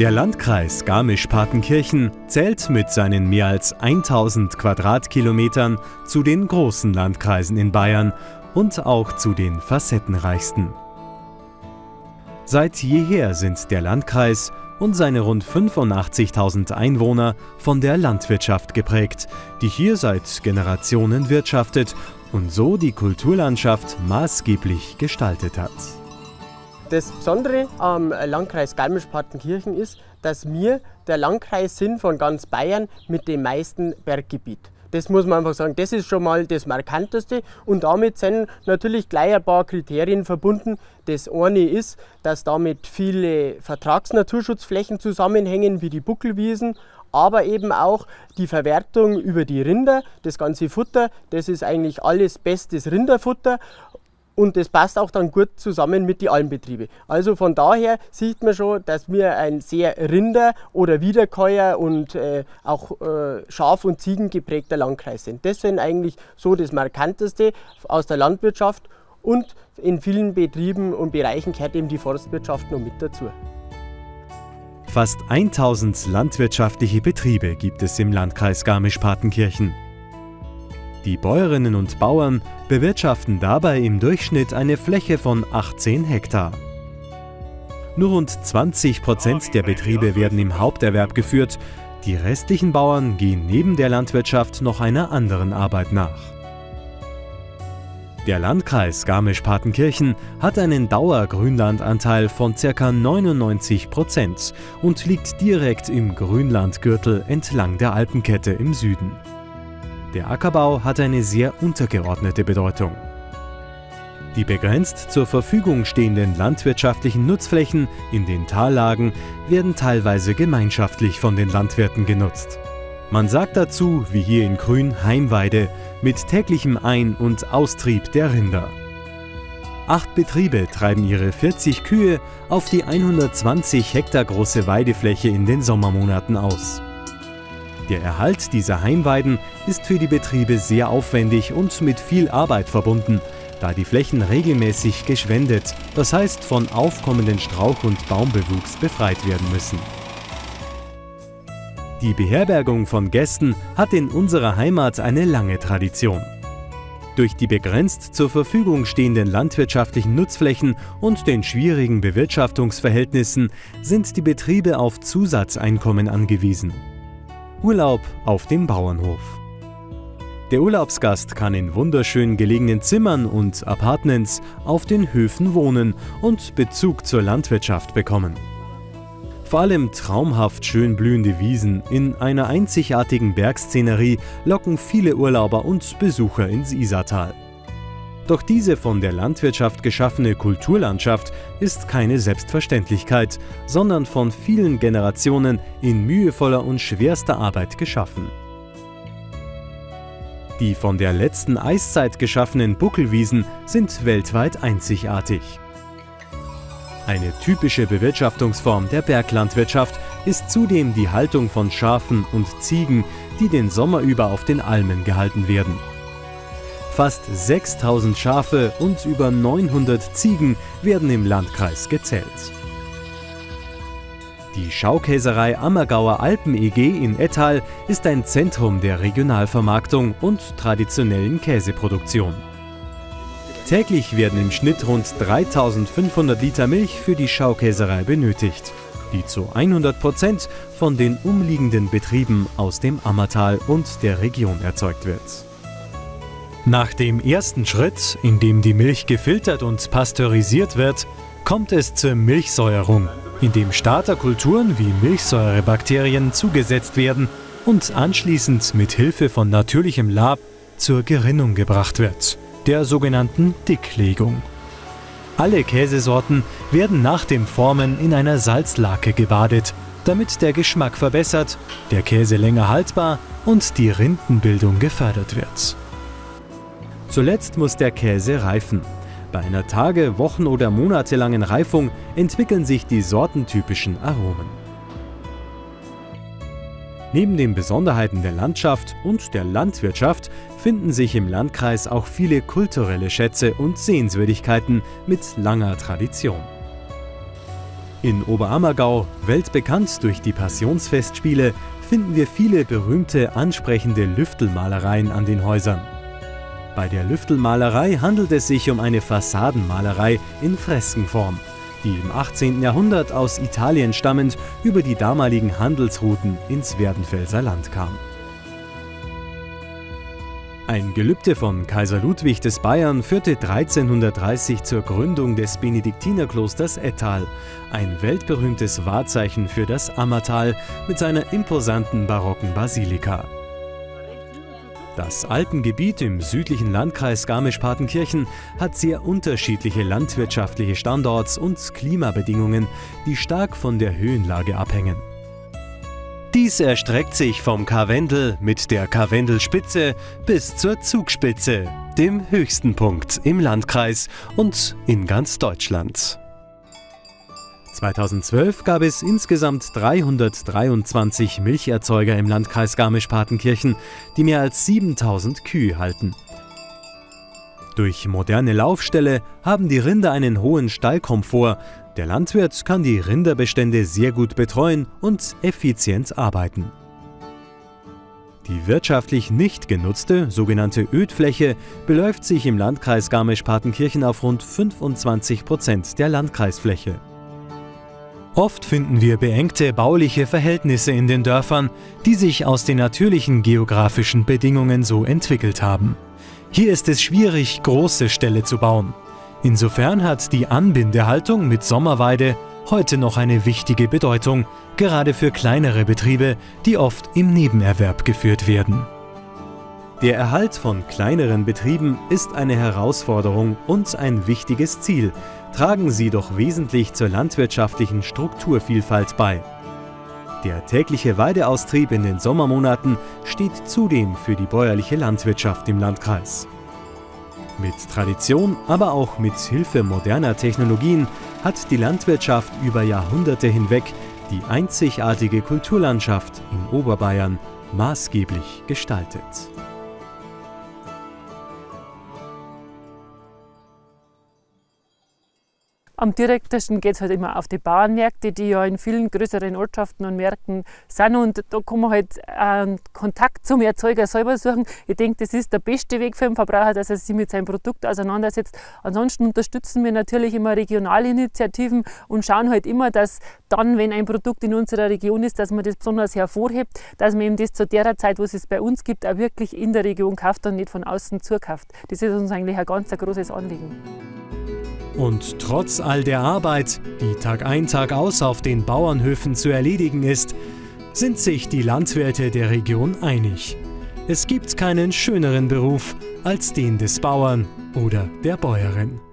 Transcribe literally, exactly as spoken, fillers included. Der Landkreis Garmisch-Partenkirchen zählt mit seinen mehr als tausend Quadratkilometern zu den großen Landkreisen in Bayern und auch zu den facettenreichsten. Seit jeher sind der Landkreis und seine rund fünfundachtzigtausend Einwohner von der Landwirtschaft geprägt, die hier seit Generationen wirtschaftet und so die Kulturlandschaft maßgeblich gestaltet hat. Das Besondere am Landkreis Garmisch-Partenkirchen ist, dass wir der Landkreis sind von ganz Bayern mit dem meisten Berggebiet. Das muss man einfach sagen, das ist schon mal das Markanteste und damit sind natürlich gleich ein paar Kriterien verbunden. Das eine ist, dass damit viele Vertragsnaturschutzflächen zusammenhängen, wie die Buckelwiesen, aber eben auch die Verwertung über die Rinder, das ganze Futter, das ist eigentlich alles bestes Rinderfutter. Und das passt auch dann gut zusammen mit den Almbetrieben. Also von daher sieht man schon, dass wir ein sehr Rinder- oder Wiederkäuer- und äh, auch äh, Schaf- und Ziegen geprägter Landkreis sind. Das sind eigentlich so das Markanteste aus der Landwirtschaft und in vielen Betrieben und Bereichen gehört eben die Forstwirtschaft noch mit dazu. Fast tausend landwirtschaftliche Betriebe gibt es im Landkreis Garmisch-Partenkirchen. Die Bäuerinnen und Bauern bewirtschaften dabei im Durchschnitt eine Fläche von achtzehn Hektar. Nur rund zwanzig Prozent der Betriebe werden im Haupterwerb geführt. Die restlichen Bauern gehen neben der Landwirtschaft noch einer anderen Arbeit nach. Der Landkreis Garmisch-Partenkirchen hat einen Dauergrünlandanteil von ca. neunundneunzig Prozent und liegt direkt im Grünlandgürtel entlang der Alpenkette im Süden. Der Ackerbau hat eine sehr untergeordnete Bedeutung. Die begrenzt zur Verfügung stehenden landwirtschaftlichen Nutzflächen in den Tallagen werden teilweise gemeinschaftlich von den Landwirten genutzt. Man sagt dazu, wie hier in Grün, Heimweide mit täglichem Ein- und Austrieb der Rinder. Acht Betriebe treiben ihre vierzig Kühe auf die hundertzwanzig Hektar große Weidefläche in den Sommermonaten aus. Der Erhalt dieser Heimweiden ist für die Betriebe sehr aufwendig und mit viel Arbeit verbunden, da die Flächen regelmäßig geschwendet, das heißt von aufkommenden Strauch- und Baumbewuchs befreit werden müssen. Die Beherbergung von Gästen hat in unserer Heimat eine lange Tradition. Durch die begrenzt zur Verfügung stehenden landwirtschaftlichen Nutzflächen und den schwierigen Bewirtschaftungsverhältnissen sind die Betriebe auf Zusatzeinkommen angewiesen. Urlaub auf dem Bauernhof. Der Urlaubsgast kann in wunderschön gelegenen Zimmern und Apartments auf den Höfen wohnen und Bezug zur Landwirtschaft bekommen. Vor allem traumhaft schön blühende Wiesen in einer einzigartigen Bergszenerie locken viele Urlauber und Besucher ins Isartal. Doch diese von der Landwirtschaft geschaffene Kulturlandschaft ist keine Selbstverständlichkeit, sondern von vielen Generationen in mühevoller und schwerster Arbeit geschaffen. Die von der letzten Eiszeit geschaffenen Buckelwiesen sind weltweit einzigartig. Eine typische Bewirtschaftungsform der Berglandwirtschaft ist zudem die Haltung von Schafen und Ziegen, die den Sommer über auf den Almen gehalten werden. Fast sechstausend Schafe und über neunhundert Ziegen werden im Landkreis gezählt. Die Schaukäserei Ammergauer Alpen-E G in Ettal ist ein Zentrum der Regionalvermarktung und traditionellen Käseproduktion. Täglich werden im Schnitt rund dreitausendfünfhundert Liter Milch für die Schaukäserei benötigt, die zu hundert Prozent von den umliegenden Betrieben aus dem Ammertal und der Region erzeugt wird. Nach dem ersten Schritt, in dem die Milch gefiltert und pasteurisiert wird, kommt es zur Milchsäuerung, indem Starterkulturen wie Milchsäurebakterien zugesetzt werden und anschließend mit Hilfe von natürlichem Lab zur Gerinnung gebracht wird, der sogenannten Dicklegung. Alle Käsesorten werden nach dem Formen in einer Salzlake gebadet, damit der Geschmack verbessert, der Käse länger haltbar und die Rindenbildung gefördert wird. Zuletzt muss der Käse reifen. Bei einer tage-, wochen- oder monatelangen Reifung entwickeln sich die sortentypischen Aromen. Neben den Besonderheiten der Landschaft und der Landwirtschaft finden sich im Landkreis auch viele kulturelle Schätze und Sehenswürdigkeiten mit langer Tradition. In Oberammergau, weltbekannt durch die Passionsfestspiele, finden wir viele berühmte, ansprechende Lüftelmalereien an den Häusern. Bei der Lüftelmalerei handelt es sich um eine Fassadenmalerei in Freskenform, die im achtzehnten Jahrhundert aus Italien stammend über die damaligen Handelsrouten ins Werdenfelser Land kam. Ein Gelübde von Kaiser Ludwig des Bayern führte dreizehnhundertdreißig zur Gründung des Benediktinerklosters Ettal, ein weltberühmtes Wahrzeichen für das Ammertal mit seiner imposanten barocken Basilika. Das Alpengebiet im südlichen Landkreis Garmisch-Partenkirchen hat sehr unterschiedliche landwirtschaftliche Standorts und Klimabedingungen, die stark von der Höhenlage abhängen. Dies erstreckt sich vom Karwendel mit der Karwendelspitze bis zur Zugspitze, dem höchsten Punkt im Landkreis und in ganz Deutschland. zweitausendzwölf gab es insgesamt dreihundertdreiundzwanzig Milcherzeuger im Landkreis Garmisch-Partenkirchen, die mehr als siebentausend Kühe halten. Durch moderne Laufställe haben die Rinder einen hohen Stallkomfort. Der Landwirt kann die Rinderbestände sehr gut betreuen und effizient arbeiten. Die wirtschaftlich nicht genutzte sogenannte Ödfläche beläuft sich im Landkreis Garmisch-Partenkirchen auf rund fünfundzwanzig Prozent der Landkreisfläche. Oft finden wir beengte bauliche Verhältnisse in den Dörfern, die sich aus den natürlichen geografischen Bedingungen so entwickelt haben. Hier ist es schwierig, große Ställe zu bauen. Insofern hat die Anbindehaltung mit Sommerweide heute noch eine wichtige Bedeutung, gerade für kleinere Betriebe, die oft im Nebenerwerb geführt werden. Der Erhalt von kleineren Betrieben ist eine Herausforderung und ein wichtiges Ziel, tragen sie doch wesentlich zur landwirtschaftlichen Strukturvielfalt bei. Der tägliche Weideaustrieb in den Sommermonaten steht zudem für die bäuerliche Landwirtschaft im Landkreis. Mit Tradition, aber auch mit Hilfe moderner Technologien hat die Landwirtschaft über Jahrhunderte hinweg die einzigartige Kulturlandschaft in Oberbayern maßgeblich gestaltet. Am direktesten geht es halt immer auf die Bauernmärkte, die ja in vielen größeren Ortschaften und Märkten sind, und da kann man halt einen Kontakt zum Erzeuger selber suchen. Ich denke, das ist der beste Weg für den Verbraucher, dass er sich mit seinem Produkt auseinandersetzt. Ansonsten unterstützen wir natürlich immer Regionalinitiativen und schauen halt immer, dass dann, wenn ein Produkt in unserer Region ist, dass man das besonders hervorhebt, dass man eben das zu der Zeit, wo es es bei uns gibt, auch wirklich in der Region kauft und nicht von außen zukauft. Das ist uns eigentlich ein ganz ein großes Anliegen. Und trotz all der Arbeit, die Tag ein, Tag aus auf den Bauernhöfen zu erledigen ist, sind sich die Landwirte der Region einig. Es gibt keinen schöneren Beruf als den des Bauern oder der Bäuerin.